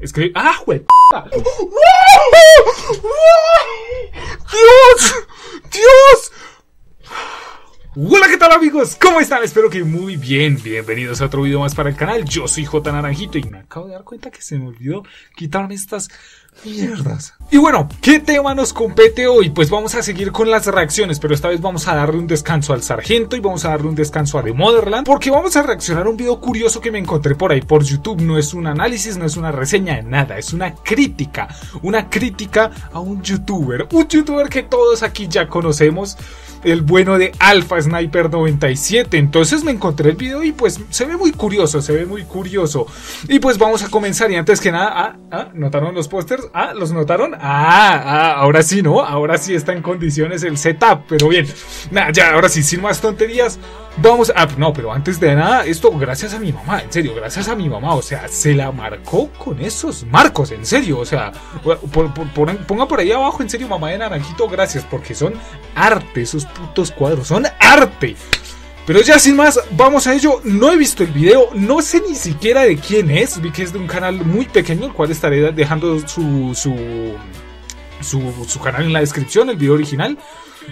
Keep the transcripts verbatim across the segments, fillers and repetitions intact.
Escribí. ¡Ah, güey! ¡Dios! ¡Dios! Hola, ¿qué tal, amigos? ¿Cómo están? Espero que muy bien. Bienvenidos a otro video más para el canal. Yo soy J. Naranjito y me acabo de dar cuenta que se me olvidó quitarme estas mierdas. Y bueno, ¿qué tema nos compete hoy? Pues vamos a seguir con las reacciones, pero esta vez vamos a darle un descanso al sargento y vamos a darle un descanso a The Motherland, porque vamos a reaccionar a un video curioso que me encontré por ahí por YouTube. No es un análisis, no es una reseña, nada, es una crítica. Una crítica a un youtuber, un youtuber que todos aquí ya conocemos, el bueno de AlphaSniper noventa y siete. Entonces me encontré el video y pues se ve muy curioso, se ve muy curioso. Y pues vamos a comenzar. Y antes que nada, ah, ah, ¿notaron los pósters? Ah, ¿los notaron? Ah, ah, ahora sí, ¿no? Ahora sí está en condiciones el setup. Pero bien, nada, ya, ahora sí, sin más tonterías. Vamos a... No, pero antes de nada, esto gracias a mi mamá, en serio, gracias a mi mamá, o sea, se la marcó con esos marcos, en serio, o sea, por, por, por, ponga por ahí abajo, en serio, mamá de Naranjito, gracias, porque son arte, esos putos cuadros, son arte. Pero ya sin más, vamos a ello. No he visto el video, no sé ni siquiera de quién es, vi que es de un canal muy pequeño, el cual estaré dejando su, su, su, su canal en la descripción, el video original.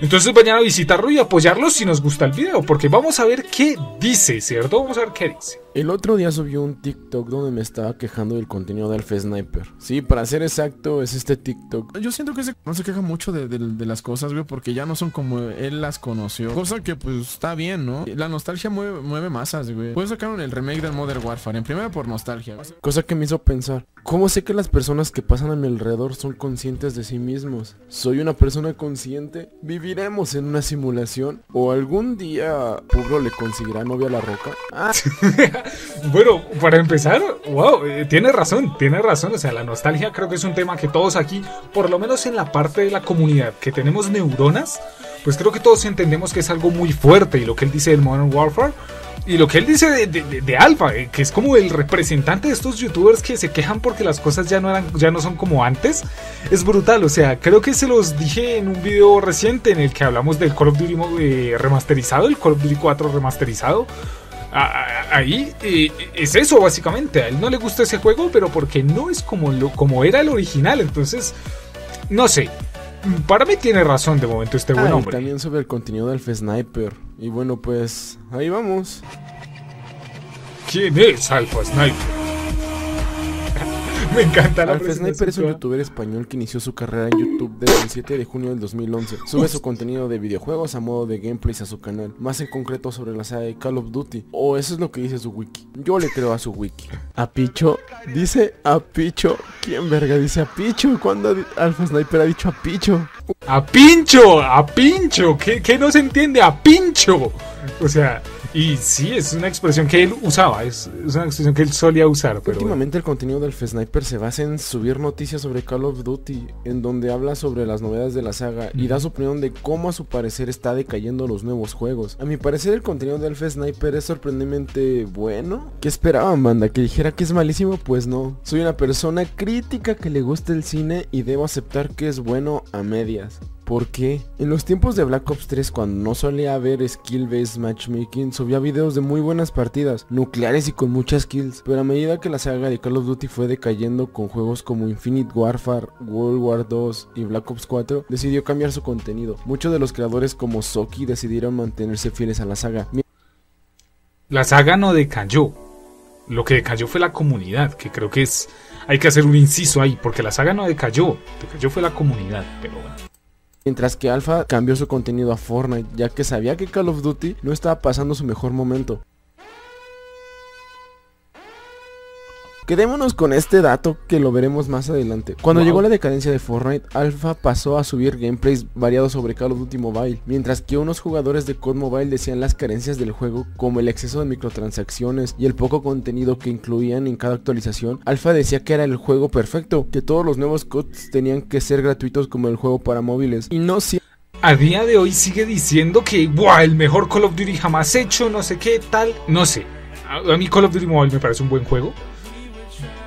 Entonces vayan a visitarlo y apoyarlo si nos gusta el video, porque vamos a ver qué dice, ¿cierto? Vamos a ver qué dice. El otro día subí un TikTok donde me estaba quejando del contenido de AlphaSniper. Sí, para ser exacto, es este TikTok. Yo siento que ese no se queja mucho de, de, de las cosas, güey, porque ya no son como él las conoció. Cosa que, pues, está bien, ¿no? La nostalgia mueve, mueve masas, güey. Pues sacaron el remake del Modern Warfare, en primera por nostalgia. Cosa que me hizo pensar, ¿cómo sé que las personas que pasan a mi alrededor son conscientes de sí mismos? ¿Soy una persona consciente? ¿Viviremos en una simulación? ¿O algún día Puro le conseguirá novia a la Roca? ¡Ah! Bueno, para empezar, wow, eh, tiene razón, tiene razón, o sea, la nostalgia creo que es un tema que todos aquí, por lo menos en la parte de la comunidad que tenemos neuronas, pues creo que todos entendemos que es algo muy fuerte. Y lo que él dice del Modern Warfare y lo que él dice de, de, de, de Alpha, eh, que es como el representante de estos youtubers que se quejan porque las cosas ya no, eran, ya no son como antes, es brutal. O sea, creo que se los dije en un video reciente en el que hablamos del Call of Duty eh, remasterizado, el Call of Duty cuatro remasterizado. Ahí eh, es eso básicamente, a él no le gusta ese juego, pero porque no es como, lo, como era el original. Entonces, no sé, para mí tiene razón de momento este buen ah, hombre. Y también sobre el contenido del AlphaSniper, y bueno, pues ahí vamos. ¿Quién es AlphaSniper? Me encanta la AlphaSniper es un youtuber español que inició su carrera en YouTube desde el siete de junio del dos mil once. Sube su contenido de videojuegos a modo de gameplays a su canal, más en concreto sobre la saga de Call of Duty. O oh, eso es lo que dice su wiki. Yo le creo a su wiki. A Picho, dice a Picho. ¿Quién verga dice a Picho? ¿Cuándo AlphaSniper ha dicho a Picho? ¡A Pincho! ¡A Pincho! ¿Qué, qué no se entiende? ¡A Pincho! O sea... Y sí, es una expresión que él usaba, es, es una expresión que él solía usar. Pero últimamente bueno, el contenido del AlphaSniper se basa en subir noticias sobre Call of Duty, en donde habla sobre las novedades de la saga y da su opinión de cómo a su parecer está decayendo los nuevos juegos. A mi parecer el contenido del AlphaSniper es sorprendentemente bueno. ¿Qué esperaban, banda? ¿Que dijera que es malísimo? Pues no. Soy una persona crítica que le gusta el cine y debo aceptar que es bueno a medias. ¿Por qué? En los tiempos de Black Ops tres, cuando no solía haber skill-based matchmaking, subía videos de muy buenas partidas, nucleares y con muchas kills. Pero a medida que la saga de Call of Duty fue decayendo con juegos como Infinite Warfare, World War dos y Black Ops cuatro, decidió cambiar su contenido. Muchos de los creadores como Soki decidieron mantenerse fieles a la saga. La saga no decayó. Lo que decayó fue la comunidad, que creo que es... Hay que hacer un inciso ahí, porque la saga no decayó. Decayó fue la comunidad, pero bueno. Mientras que Alpha cambió su contenido a Fortnite, ya que sabía que Call of Duty no estaba pasando su mejor momento. Quedémonos con este dato que lo veremos más adelante. Cuando wow. llegó la decadencia de Fortnite, Alpha pasó a subir gameplays variados sobre Call of Duty Mobile, mientras que unos jugadores de C O D Mobile decían las carencias del juego, como el exceso de microtransacciones y el poco contenido que incluían en cada actualización. Alpha decía que era el juego perfecto, que todos los nuevos C O Ds tenían que ser gratuitos como el juego para móviles, y no si... A día de hoy sigue diciendo que ¡buah! El mejor Call of Duty jamás hecho, no sé qué, tal, no sé. A, a mí Call of Duty Mobile me parece un buen juego.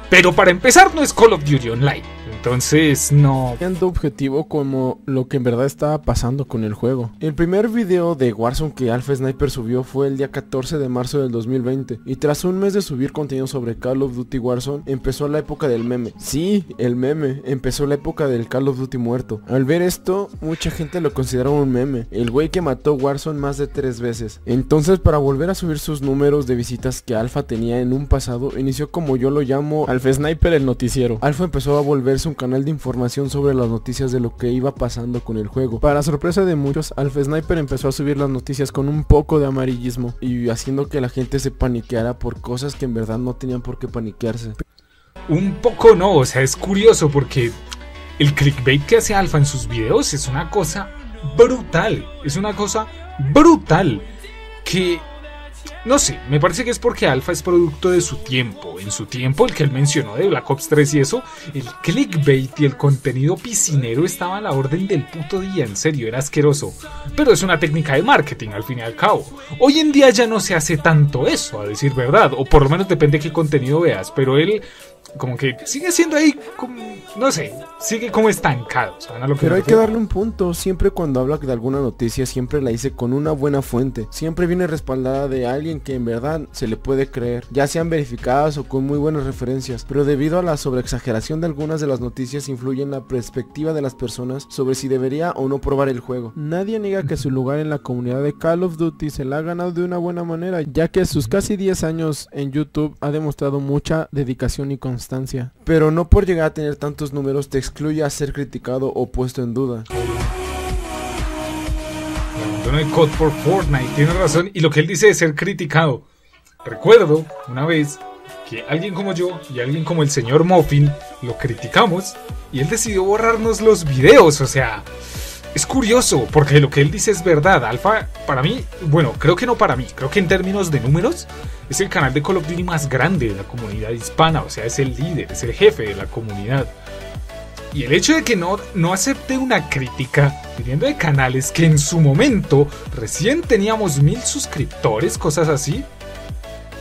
Pero para empezar no es Call of Duty Online, Entonces, no. Siendo objetivo como lo que en verdad estaba pasando con el juego. El primer video de Warzone que AlphaSniper subió fue el día catorce de marzo del dos mil veinte. Y tras un mes de subir contenido sobre Call of Duty Warzone, empezó la época del meme. Sí, el meme. Empezó la época del Call of Duty muerto. Al ver esto, mucha gente lo consideró un meme. El güey que mató Warzone más de tres veces. Entonces, para volver a subir sus números de visitas que Alpha tenía en un pasado, inició como yo lo llamo AlphaSniper el noticiero. Alpha empezó a volverse un canal de información sobre las noticias de lo que iba pasando con el juego. Para sorpresa de muchos, AlphaSniper empezó a subir las noticias con un poco de amarillismo y haciendo que la gente se paniqueara por cosas que en verdad no tenían por qué paniquearse. Un poco no, o sea, es curioso porque el clickbait que hace Alpha en sus videos es una cosa brutal, es una cosa brutal que... no sé, me parece que es porque Alpha es producto de su tiempo. En su tiempo, el que él mencionó de Black Ops tres y eso, el clickbait y el contenido piscinero estaba a la orden del puto día, en serio, era asqueroso. Pero es una técnica de marketing, al fin y al cabo. Hoy en día ya no se hace tanto eso, a decir verdad, o por lo menos depende de qué contenido veas, pero él... como que sigue siendo ahí, como, no sé, sigue como estancado. ¿Saben a lo que Pero hay que darle un punto, siempre cuando habla de alguna noticia, siempre la dice con una buena fuente. Siempre viene respaldada de alguien que en verdad se le puede creer, ya sean verificadas o con muy buenas referencias. Pero debido a la sobreexageración de algunas de las noticias, influye en la perspectiva de las personas sobre si debería o no probar el juego. Nadie niega que su lugar en la comunidad de Call of Duty se la ha ganado de una buena manera, ya que sus casi diez años en YouTube ha demostrado mucha dedicación y constancia. Pero no por llegar a tener tantos números te excluye a ser criticado o puesto en duda. El Cold War por Fortnite tiene razón, y lo que él dice es ser criticado. Recuerdo una vez que alguien como yo y alguien como el señor Muffin lo criticamos y él decidió borrarnos los videos. O sea, es curioso porque lo que él dice es verdad. Alpha, para mí, bueno, creo que no para mí, creo que en términos de números es el canal de Call of Duty más grande de la comunidad hispana, o sea, es el líder, es el jefe de la comunidad. Y el hecho de que no, no acepte una crítica viniendo de canales que en su momento recién teníamos mil suscriptores, cosas así,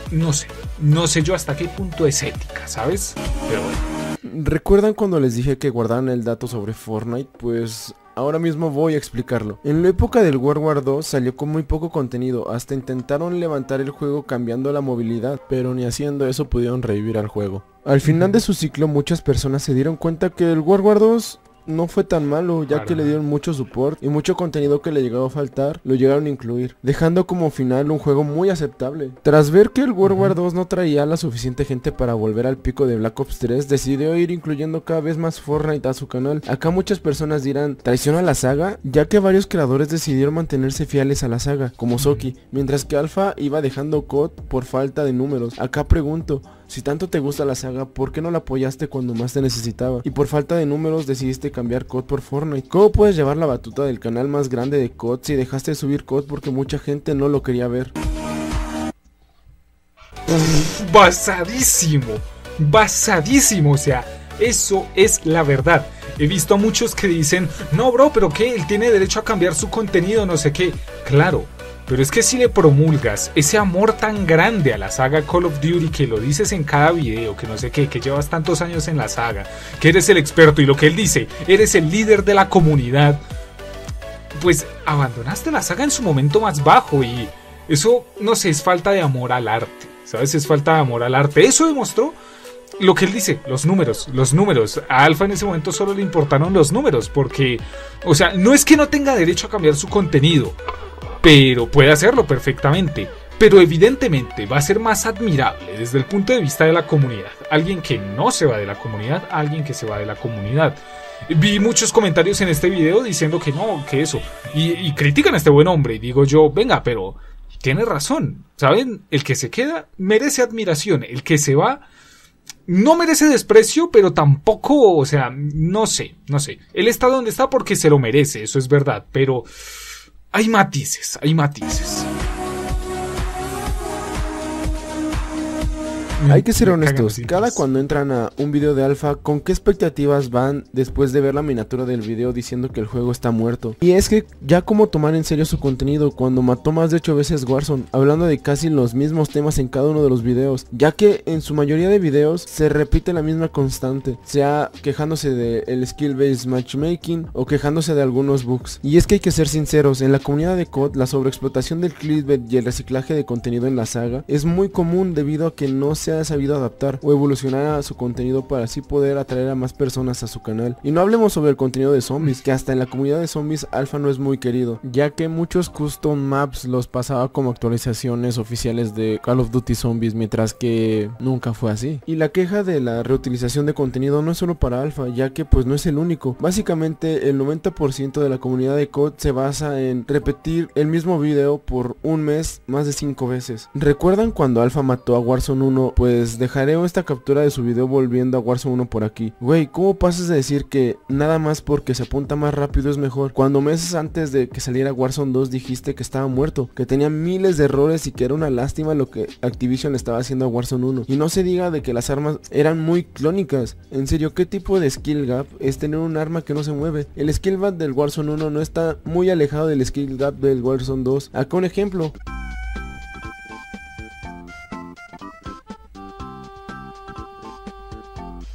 no sé, no sé yo hasta qué punto es ética, ¿sabes? Pero bueno. ¿Recuerdan cuando les dije que guardaban el dato sobre Fortnite? Pues... ahora mismo voy a explicarlo. En la época del World War dos salió con muy poco contenido, hasta intentaron levantar el juego cambiando la movilidad, pero ni haciendo eso pudieron revivir al juego. Al final de su ciclo muchas personas se dieron cuenta que el World War dos no fue tan malo, ya que le dieron mucho support y mucho contenido que le llegaba a faltar, lo llegaron a incluir, dejando como final un juego muy aceptable. Tras ver que el World War dos no traía la suficiente gente para volver al pico de Black Ops tres, decidió ir incluyendo cada vez más Fortnite a su canal. Acá muchas personas dirán, ¿traición a la saga? Ya que varios creadores decidieron mantenerse fieles a la saga, como Soki, mientras que Alpha iba dejando C O D por falta de números. Acá pregunto, si tanto te gusta la saga, ¿por qué no la apoyaste cuando más te necesitaba? Y por falta de números decidiste cambiar C O D por Fortnite. ¿Cómo puedes llevar la batuta del canal más grande de C O D si dejaste de subir C O D porque mucha gente no lo quería ver? Basadísimo, basadísimo, o sea, eso es la verdad. He visto a muchos que dicen, no bro, pero que él tiene derecho a cambiar su contenido, no sé qué. Claro. Pero es que si le promulgas ese amor tan grande a la saga Call of Duty, que lo dices en cada video, que no sé qué, que llevas tantos años en la saga, que eres el experto y lo que él dice, eres el líder de la comunidad, pues abandonaste la saga en su momento más bajo y eso, no sé, es falta de amor al arte, ¿sabes? Es falta de amor al arte. Eso demostró lo que él dice, los números, los números. A Alpha en ese momento solo le importaron los números porque, o sea, no es que no tenga derecho a cambiar su contenido, pero puede hacerlo perfectamente. Pero evidentemente va a ser más admirable desde el punto de vista de la comunidad alguien que no se va de la comunidad, alguien que se va de la comunidad. Vi muchos comentarios en este video diciendo que no, que eso, y, y critican a este buen hombre. Y digo yo, venga, pero tiene razón, ¿saben? El que se queda merece admiración, el que se va no merece desprecio, pero tampoco, o sea, no sé, no sé. Él está donde está porque se lo merece, eso es verdad, pero... hay matices, hay matices. Hay que ser honestos, cada cuando entran a un video de alfa, ¿con qué expectativas van después de ver la miniatura del video diciendo que el juego está muerto? Y es que ya como tomar en serio su contenido cuando mató más de ocho veces Warzone, hablando de casi los mismos temas en cada uno de los videos, ya que en su mayoría de videos se repite la misma constante, sea quejándose del skill based matchmaking o quejándose de algunos bugs. Y es que hay que ser sinceros, en la comunidad de C O D la sobreexplotación del clickbait y el reciclaje de contenido en la saga es muy común debido a que no se ha sabido adaptar o evolucionar a su contenido para así poder atraer a más personas a su canal. Y no hablemos sobre el contenido de zombies, que hasta en la comunidad de zombies alfa no es muy querido, ya que muchos custom maps los pasaba como actualizaciones oficiales de Call of Duty Zombies, mientras que nunca fue así. Y la queja de la reutilización de contenido no es solo para alfa, ya que pues no es el único. Básicamente el noventa por ciento de la comunidad de C O D se basa en repetir el mismo video por un mes más de cinco veces. ¿Recuerdan cuando alfa mató a Warzone uno? Pues dejaré esta captura de su video volviendo a Warzone uno por aquí. Güey, ¿cómo pasas de decir que nada más porque se apunta más rápido es mejor, cuando meses antes de que saliera Warzone dos dijiste que estaba muerto, que tenía miles de errores y que era una lástima lo que Activision estaba haciendo a Warzone uno? Y no se diga de que las armas eran muy clónicas. En serio, ¿qué tipo de skill gap es tener un arma que no se mueve? El skill gap del Warzone uno no está muy alejado del skill gap del Warzone dos. Acá un ejemplo.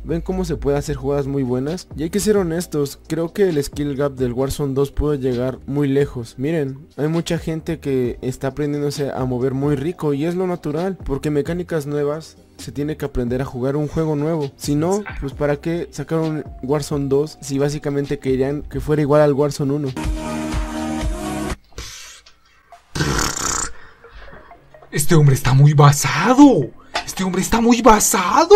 Ven cómo se puede hacer jugadas muy buenas. Y hay que ser honestos, creo que el skill gap del Warzone dos pudo llegar muy lejos. Miren, hay mucha gente que está aprendiéndose a mover muy rico, y es lo natural, porque mecánicas nuevas se tiene que aprender a jugar un juego nuevo. Si no, pues para qué sacaron Warzone dos si básicamente querían que fuera igual al Warzone uno. Este hombre está muy basado. Este hombre está muy basado.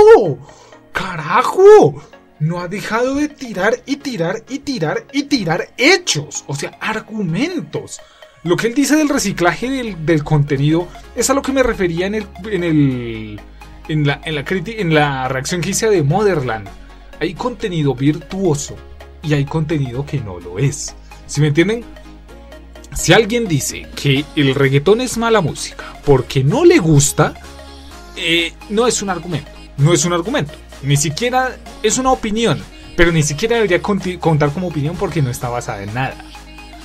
¡Carajo! No ha dejado de tirar y tirar y tirar y tirar hechos, o sea, argumentos. Lo que él dice del reciclaje del, del contenido es a lo que me refería en el, en el, en la, en la, en la reacción que hice de Motherland. Hay contenido virtuoso y hay contenido que no lo es. ¿Sí me entienden? Si alguien dice que el reggaetón es mala música porque no le gusta, eh, no es un argumento. No es un argumento. Ni siquiera es una opinión, pero ni siquiera debería contar como opinión porque no está basada en nada.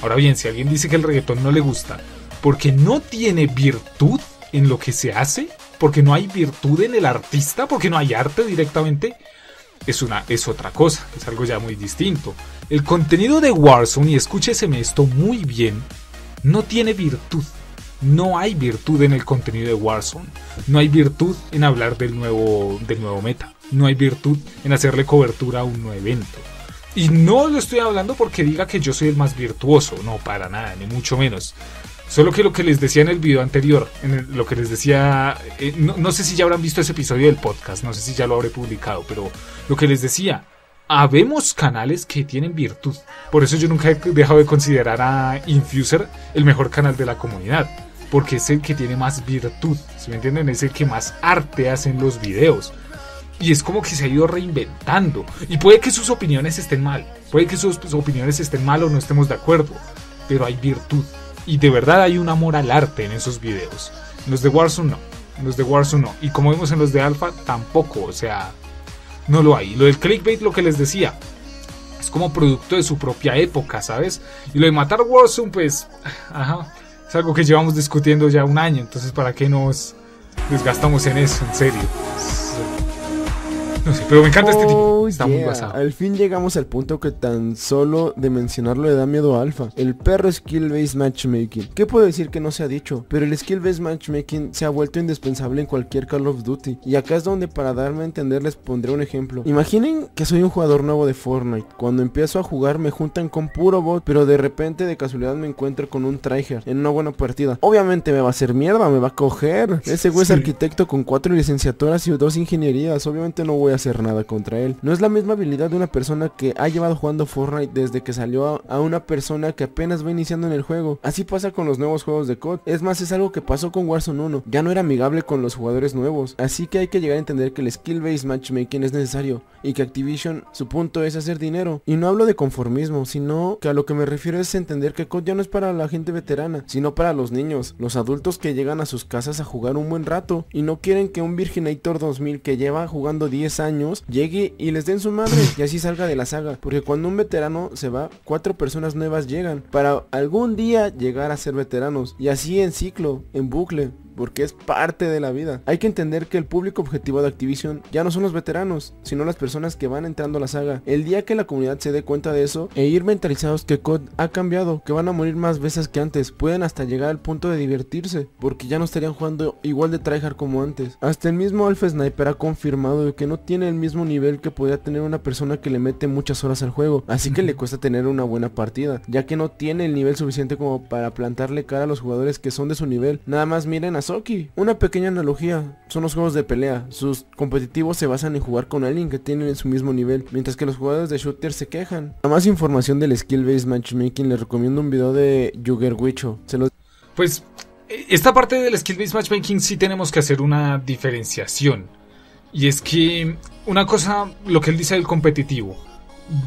Ahora bien, si alguien dice que el reggaetón no le gusta porque no tiene virtud en lo que se hace, porque no hay virtud en el artista, porque no hay arte directamente, es, una, es otra cosa, es algo ya muy distinto. El contenido de Warzone, y escúcheseme esto muy bien, no tiene virtud. No hay virtud en el contenido de Warzone. No hay virtud en hablar del nuevo, del nuevo meta. No hay virtud en hacerle cobertura a un nuevo evento. Y no lo estoy hablando porque diga que yo soy el más virtuoso. No, para nada, ni mucho menos. Solo que lo que les decía en el video anterior, en el, lo que les decía... Eh, no, no sé si ya habrán visto ese episodio del podcast, no sé si ya lo habré publicado, pero lo que les decía... Habemos canales que tienen virtud. Por eso yo nunca he dejado de considerar a Infuser el mejor canal de la comunidad, porque es el que tiene más virtud, ¿sí me entienden? Es el que más arte hace en los videos. Y es como que se ha ido reinventando. Y puede que sus opiniones estén mal, puede que sus opiniones estén mal o no estemos de acuerdo, pero hay virtud. Y de verdad hay un amor al arte en esos videos. En los de Warzone no, en los de Warzone no. Y como vemos en los de Alpha tampoco, o sea... No lo hay. Lo del clickbait, lo que les decía, es como producto de su propia época, ¿sabes? Y lo de matar Warzone, pues, ajá, es algo que llevamos discutiendo ya un año. Entonces, ¿para qué nos desgastamos en eso? En serio. No sé, pero me encanta este tipo. Está muy basado. Al fin llegamos al punto que tan solo de mencionarlo le da miedo a alfa. El perro skill based matchmaking. ¿Qué puedo decir que no se ha dicho? Pero el skill based matchmaking se ha vuelto indispensable en cualquier Call of Duty. Y acá es donde, para darme a entender, les pondré un ejemplo. Imaginen que soy un jugador nuevo de Fortnite. Cuando empiezo a jugar me juntan con puro bot, pero de repente de casualidad me encuentro con un tryhard en una buena partida. Obviamente me va a hacer mierda, me va a coger. Ese güey es arquitecto con cuatro licenciaturas y dos ingenierías. Obviamente no voy a puede hacer nada contra él. No es la misma habilidad de una persona que ha llevado jugando Fortnite desde que salió a una persona que apenas va iniciando en el juego. Así pasa con los nuevos juegos de C O D. Es más, es algo que pasó con Warzone uno. Ya no era amigable con los jugadores nuevos. Así que hay que llegar a entender que el skill-based matchmaking es necesario y que Activision, su punto es hacer dinero. Y no hablo de conformismo, sino que a lo que me refiero es entender que C O D ya no es para la gente veterana, sino para los niños, los adultos que llegan a sus casas a jugar un buen rato y no quieren que un Virginator dos mil que lleva jugando diez años llegue y les den su madre y así salga de la saga. Porque cuando un veterano se va, cuatro personas nuevas llegan para algún día llegar a ser veteranos, y así en ciclo, en bucle, porque es parte de la vida. Hay que entender que el público objetivo de Activision ya no son los veteranos, sino las personas que van entrando a la saga. El día que la comunidad se dé cuenta de eso e ir mentalizados que C O D ha cambiado, que van a morir más veces que antes, pueden hasta llegar al punto de divertirse, porque ya no estarían jugando igual de tryhard como antes. Hasta el mismo AlphaSniper ha confirmado que no tiene el mismo nivel que podría tener una persona que le mete muchas horas al juego, así que le cuesta tener una buena partida, ya que no tiene el nivel suficiente como para plantarle cara a los jugadores que son de su nivel. Nada más miren a Soki. Una pequeña analogía son los juegos de pelea. Sus competitivos se basan en jugar con alguien que tienen en su mismo nivel, mientras que los jugadores de shooter se quejan. Para más información del skill based matchmaking les recomiendo un video de Jugger Wicho. Se los... Pues esta parte del skill based matchmaking sí tenemos que hacer una diferenciación, y es que una cosa, lo que él dice del competitivo,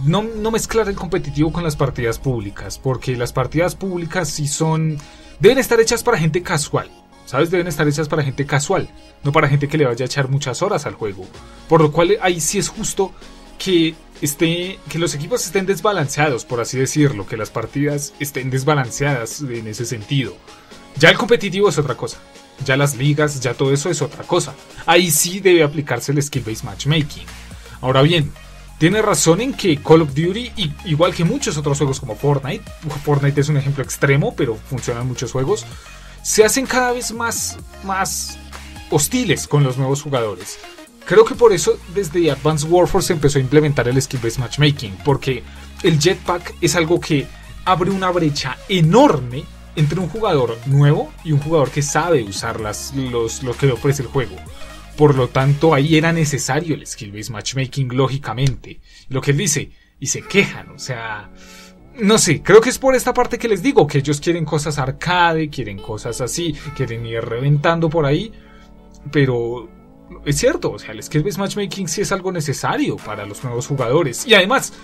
no, no mezclar el competitivo con las partidas públicas, porque las partidas públicas sí son, deben estar hechas para gente casual, ¿sabes? Deben estar hechas para gente casual, no para gente que le vaya a echar muchas horas al juego. Por lo cual ahí sí es justo que, esté, que los equipos estén desbalanceados, por así decirlo, que las partidas estén desbalanceadas en ese sentido. Ya el competitivo es otra cosa, ya las ligas, ya todo eso es otra cosa. Ahí sí debe aplicarse el skill-based matchmaking. Ahora bien, tiene razón en que Call of Duty, igual que muchos otros juegos como Fortnite, Fortnite es un ejemplo extremo, pero funcionan muchos juegos, se hacen cada vez más, más hostiles con los nuevos jugadores. Creo que por eso desde Advanced Warfare se empezó a implementar el skill-based matchmaking, porque el jetpack es algo que abre una brecha enorme entre un jugador nuevo y un jugador que sabe usar las, los, lo que le ofrece el juego. Por lo tanto, ahí era necesario el skill-based matchmaking, lógicamente. Lo que él dice, y se quejan, o sea... No sé, creo que es por esta parte que les digo, que ellos quieren cosas arcade, quieren cosas así, quieren ir reventando por ahí, pero es cierto, o sea, el skill-based matchmaking sí es algo necesario para los nuevos jugadores. Y además,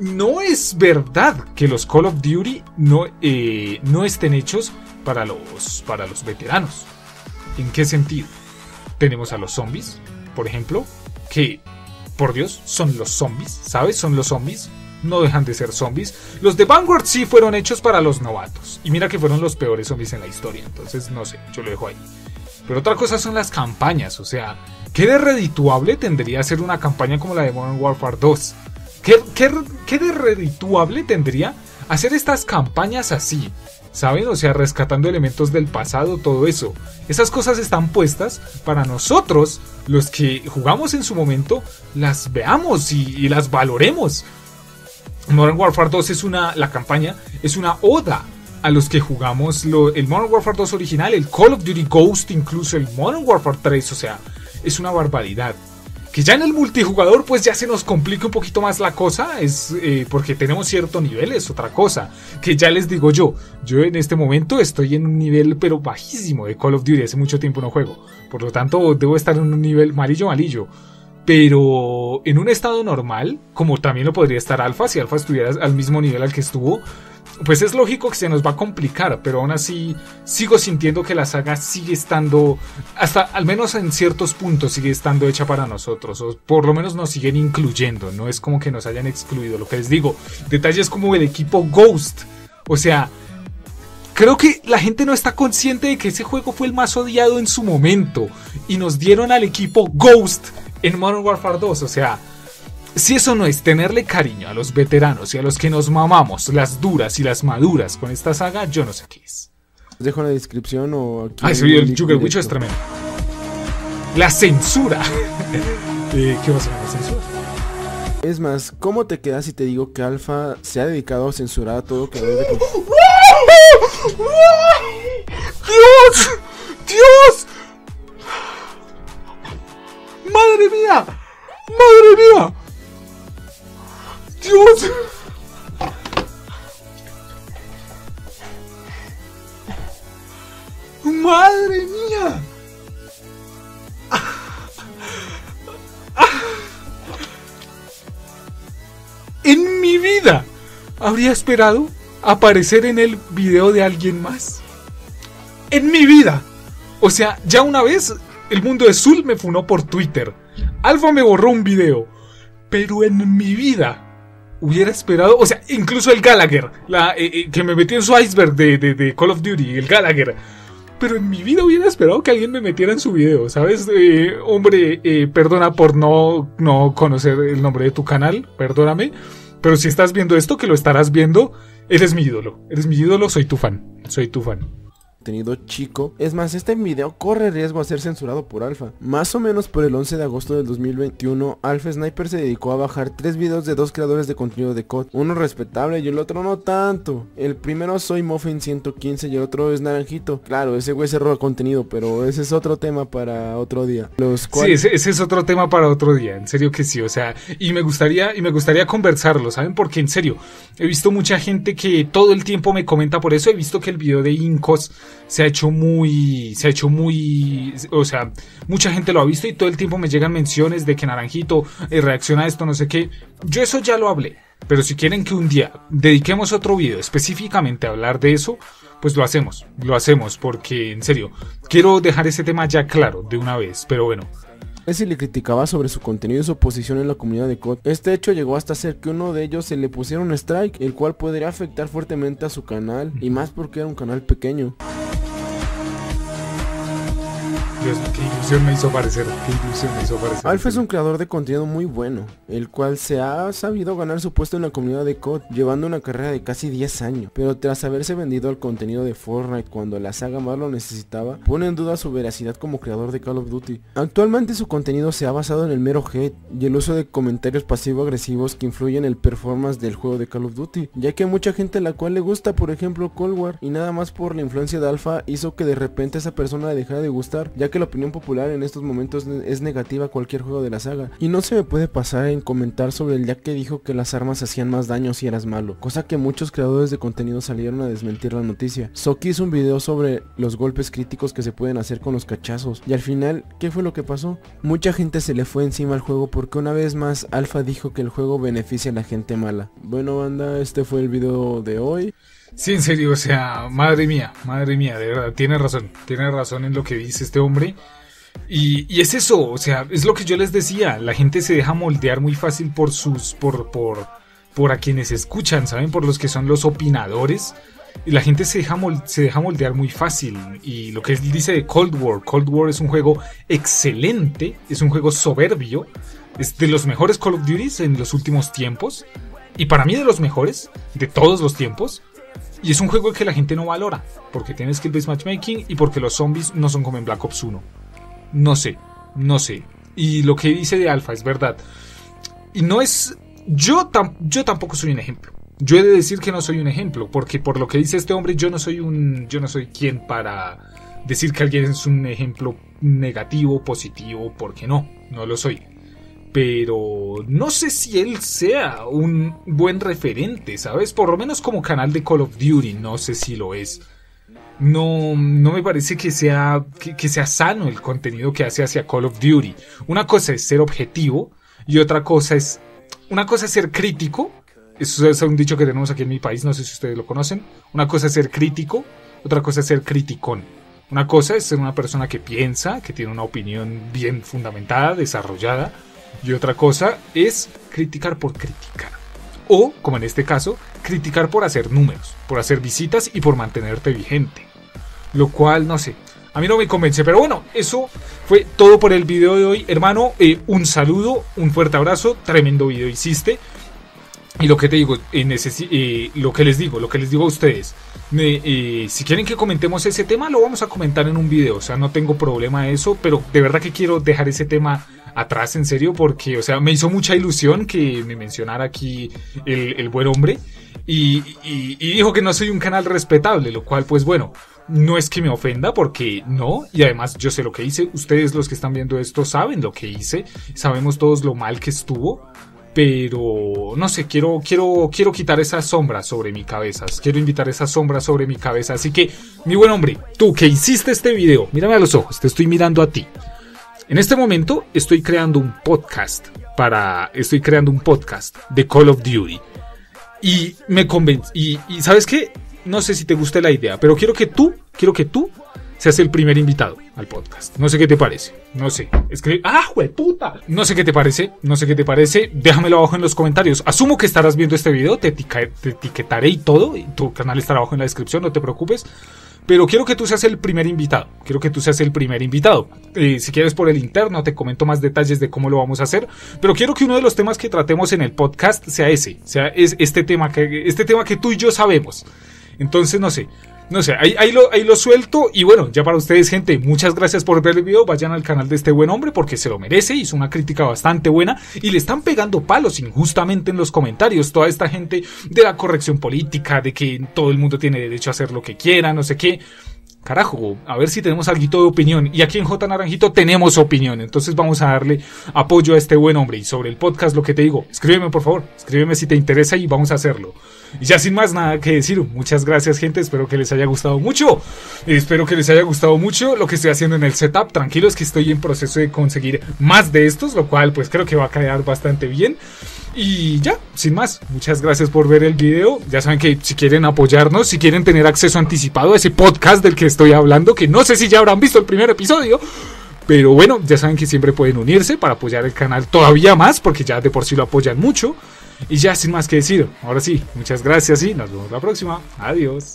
no es verdad que los Call of Duty no, eh, no estén hechos para los, para los veteranos. ¿En qué sentido? Tenemos a los zombies, por ejemplo, que, por Dios, son los zombies, ¿sabes? Son los zombies. No dejan de ser zombies. Los de Vanguard sí fueron hechos para los novatos, y mira que fueron los peores zombies en la historia. Entonces no sé, yo lo dejo ahí. Pero otra cosa son las campañas. O sea, ¿qué de redituable tendría ser una campaña como la de Modern Warfare dos? ¿Qué, qué, qué de redituable tendría hacer estas campañas así? ¿Saben? O sea, rescatando elementos del pasado, todo eso. Esas cosas están puestas para nosotros, los que jugamos en su momento, las veamos y, y las valoremos. Modern Warfare dos es una, la campaña es una oda a los que jugamos lo, el Modern Warfare dos original, el Call of Duty Ghost, incluso el Modern Warfare tres, o sea, es una barbaridad. Que ya en el multijugador pues ya se nos complica un poquito más la cosa, es eh, porque tenemos cierto nivel, es otra cosa. Que ya les digo yo, yo en este momento estoy en un nivel pero bajísimo de Call of Duty, hace mucho tiempo no juego, por lo tanto debo estar en un nivel malillo malillo. Pero en un estado normal, como también lo podría estar Alpha, si Alpha estuviera al mismo nivel al que estuvo, pues es lógico que se nos va a complicar, pero aún así sigo sintiendo que la saga sigue estando, hasta al menos en ciertos puntos, sigue estando hecha para nosotros, o por lo menos nos siguen incluyendo, no es como que nos hayan excluido, lo que les digo, detalles como el equipo Ghost, o sea... Creo que la gente no está consciente de que ese juego fue el más odiado en su momento. Y nos dieron al equipo Ghost en Modern Warfare dos. O sea, si eso no es tenerle cariño a los veteranos y a los que nos mamamos las duras y las maduras con esta saga, yo no sé qué es. Os dejo en la descripción o aquí. Ah, ese video del Jugger Wicho es tremendo. La censura. eh, ¿Qué va a ser la censura? Es más, ¿cómo te quedas si te digo que Alpha se ha dedicado a censurar a todo que... ¡Dios! ¡Dios! ¡Madre mía! ¡Madre mía! ¡Dios! ¡Madre mía! En mi vida habría esperado aparecer en el video de alguien más. En mi vida. O sea, ya una vez el mundo de Zul me funó por Twitter. Alfa me borró un video. Pero en mi vida hubiera esperado, o sea, incluso el Gallagher, la, eh, eh, que me metió en su iceberg de, de, de Call of Duty, el Gallagher. Pero en mi vida hubiera esperado que alguien me metiera en su video, ¿sabes? Eh, hombre, eh, perdona por no, no conocer el nombre de tu canal, perdóname. Pero si estás viendo esto, que lo estarás viendo, eres mi ídolo. Eres mi ídolo, soy tu fan, soy tu fan. Tenido chico. Es más, este video corre riesgo a ser censurado por Alpha. Más o menos por el once de agosto del dos mil veintiuno, AlphaSniper se dedicó a bajar tres videos de dos creadores de contenido de C O D. Uno respetable y el otro no tanto. El primero soy Muffin ciento quince y el otro es Naranjito. Claro, ese güey se roba contenido, pero ese es otro tema para otro día. Los cuales... Sí, ese, ese es otro tema para otro día. En serio que sí, o sea, y me gustaría y me gustaría conversarlo, ¿saben? Porque en serio, he visto mucha gente que todo el tiempo me comenta por eso. He visto que el video de Incos se ha hecho muy, se ha hecho muy, o sea, mucha gente lo ha visto y todo el tiempo me llegan menciones de que Naranjito eh, reacciona a esto, no sé qué. Yo eso ya lo hablé, pero si quieren que un día dediquemos otro video específicamente a hablar de eso, pues lo hacemos, lo hacemos, porque en serio, quiero dejar ese tema ya claro de una vez, pero bueno. Ese le criticaba sobre su contenido y su posición en la comunidad de C O D. Este hecho llegó hasta ser que uno de ellos se le pusiera un strike, el cual podría afectar fuertemente a su canal, y más porque era un canal pequeño. Dios, qué ilusión me hizo parecer, qué ilusión me hizo parecer. Alpha es un creador de contenido muy bueno, el cual se ha sabido ganar su puesto en la comunidad de C O D, llevando una carrera de casi diez años. Pero tras haberse vendido al contenido de Fortnite cuando la saga más lo necesitaba, pone en duda su veracidad como creador de Call of Duty. Actualmente su contenido se ha basado en el mero hate y el uso de comentarios pasivo-agresivos que influyen en el performance del juego de Call of Duty, ya que hay mucha gente a la cual le gusta, por ejemplo, Cold War, y nada más por la influencia de Alpha hizo que de repente esa persona le dejara de gustar, ya que que la opinión popular en estos momentos es negativa a cualquier juego de la saga. Y no se me puede pasar en comentar sobre el día que dijo que las armas hacían más daño si eras malo, cosa que muchos creadores de contenido salieron a desmentir la noticia. Soki hizo un video sobre los golpes críticos que se pueden hacer con los cachazos, y al final, ¿qué fue lo que pasó? Mucha gente se le fue encima al juego porque una vez más Alpha dijo que el juego beneficia a la gente mala. Bueno banda, este fue el video de hoy. Sí, en serio, o sea, madre mía, madre mía, de verdad, tiene razón, tiene razón en lo que dice este hombre. Y, y es eso, o sea, es lo que yo les decía, la gente se deja moldear muy fácil por sus, por, por, por a quienes escuchan, ¿saben? Por los que son los opinadores. Y la gente se deja, moldear, se deja moldear muy fácil. Y lo que él dice de Cold War, Cold War es un juego excelente, es un juego soberbio, es de los mejores Call of Duty en los últimos tiempos. Y para mí de los mejores, de todos los tiempos. Y es un juego que la gente no valora, porque tiene skill-based matchmaking y porque los zombies no son como en Black Ops uno. No sé, no sé. Y lo que dice de Alpha es verdad. Y no es... Yo, tam, yo tampoco soy un ejemplo. Yo he de decir que no soy un ejemplo, porque por lo que dice este hombre, yo no soy un... Yo no soy quien para decir que alguien es un ejemplo negativo, positivo, porque no, no lo soy. Pero no sé si él sea un buen referente, ¿sabes? Por lo menos como canal de Call of Duty, no sé si lo es. No, no me parece que sea, que, que sea sano el contenido que hace hacia Call of Duty. Una cosa es ser objetivo y otra cosa es... Una cosa es ser crítico. Eso es un dicho que tenemos aquí en mi país, no sé si ustedes lo conocen. Una cosa es ser crítico, otra cosa es ser criticón. Una cosa es ser una persona que piensa, que tiene una opinión bien fundamentada, desarrollada. Y otra cosa es criticar por criticar. O, como en este caso, criticar por hacer números, por hacer visitas y por mantenerte vigente. Lo cual, no sé, a mí no me convence. Pero bueno, eso fue todo por el video de hoy, hermano. Eh, un saludo, un fuerte abrazo, tremendo video hiciste. Y lo que te digo, eh, eh, lo que les digo, lo que les digo a ustedes. Eh, eh, si quieren que comentemos ese tema, lo vamos a comentar en un video. O sea, no tengo problema de eso, pero de verdad que quiero dejar ese tema atrás, en serio, porque, o sea, me hizo mucha ilusión que me mencionara aquí el, el buen hombre. Y, y, y dijo que no soy un canal respetable, lo cual, pues bueno, no es que me ofenda, porque no. Y además yo sé lo que hice, ustedes los que están viendo esto saben lo que hice, sabemos todos lo mal que estuvo. Pero, no sé, quiero, quiero, quiero quitar esas sombras sobre mi cabeza, quiero invitar esas sombras sobre mi cabeza. Así que, mi buen hombre, tú que hiciste este video, mírame a los ojos, te estoy mirando a ti. En este momento estoy creando un podcast para, estoy creando un podcast de Call of Duty. Y me convencí, y, y ¿sabes qué? No sé si te gusta la idea, pero quiero que tú, quiero que tú seas el primer invitado al podcast. No sé qué te parece, no sé, escribe, ¡ah, jueputa! No sé qué te parece, no sé qué te parece, déjamelo abajo en los comentarios. Asumo que estarás viendo este video, te, etica, te etiquetaré y todo, y tu canal estará abajo en la descripción, no te preocupes. Pero quiero que tú seas el primer invitado, quiero que tú seas el primer invitado. Eh, si quieres por el interno te comento más detalles de cómo lo vamos a hacer, pero quiero que uno de los temas que tratemos en el podcast sea ese, sea es este tema que, este tema que tú y yo sabemos. Entonces no sé, no sé, ahí, ahí, lo, ahí lo suelto. Y bueno, ya para ustedes, gente, muchas gracias por ver el video. Vayan al canal de este buen hombre porque se lo merece, hizo una crítica bastante buena y le están pegando palos injustamente en los comentarios. Toda esta gente de la corrección política, de que todo el mundo tiene derecho a hacer lo que quiera, no sé qué. Carajo, a ver si tenemos alguito de opinión. Y aquí en J. Naranjito tenemos opinión. Entonces vamos a darle apoyo a este buen hombre. Y sobre el podcast, lo que te digo, escríbeme por favor, escríbeme si te interesa y vamos a hacerlo. Y ya sin más nada que decir, muchas gracias, gente. Espero que les haya gustado mucho. Espero que les haya gustado mucho lo que estoy haciendo en el setup. Tranquilos que estoy en proceso de conseguir más de estos, lo cual pues creo que va a quedar bastante bien. Y ya, sin más, muchas gracias por ver el video. Ya saben que si quieren apoyarnos, si quieren tener acceso anticipado a ese podcast del que estoy hablando, que no sé si ya habrán visto el primer episodio, pero bueno, ya saben que siempre pueden unirse para apoyar el canal todavía más, porque ya de por sí lo apoyan mucho. Y ya sin más que decir, ahora sí, muchas gracias y nos vemos la próxima. Adiós.